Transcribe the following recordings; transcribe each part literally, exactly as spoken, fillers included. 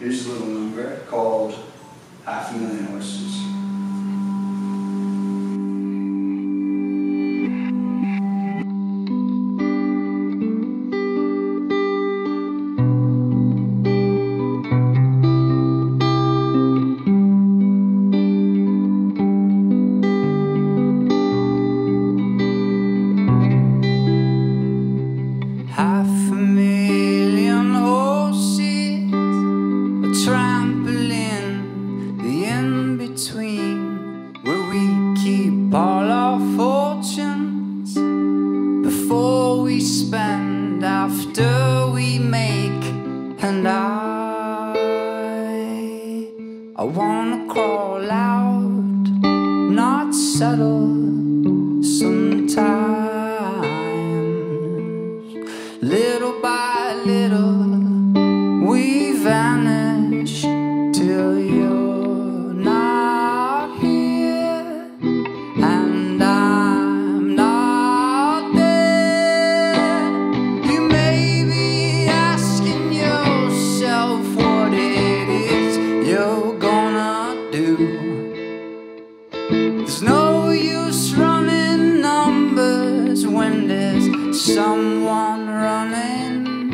Here's a little number called Half a Million Horses. All our fortunes before we spend, after we make. And I, I wanna crawl out, not settle sometimes. Little by little we vanish till you. There's no use running numbers when there's someone running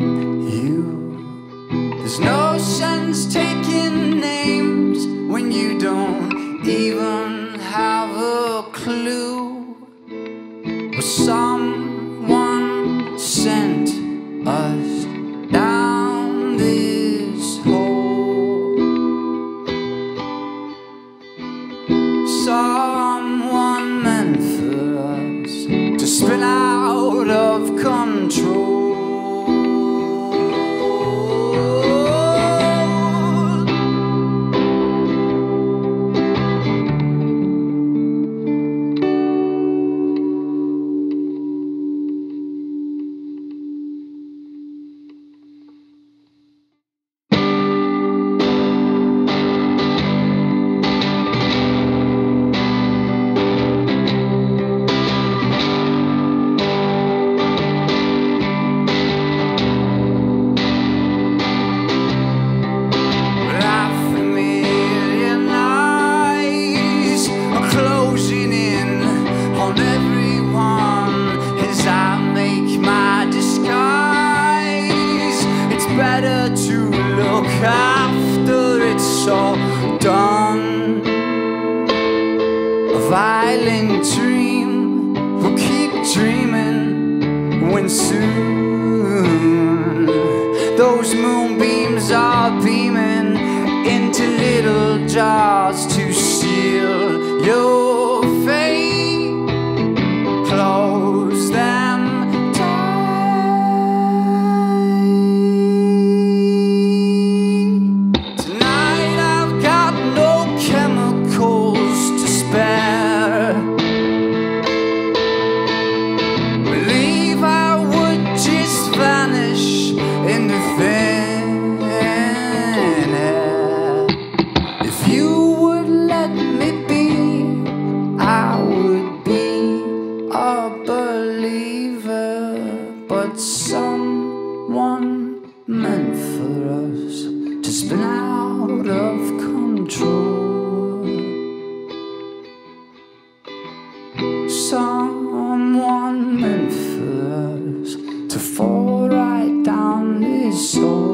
you. There's no sense taking names when you don't even have a clue. Well, someone sent us down this hole. Someone spin out of control. To look after it's all done. A violent dream will keep dreaming when soon those moonbeams are beaming into little jars to seal your fate. Close them. But someone meant for us to spin out of control. Someone meant for us to fall right down this hole.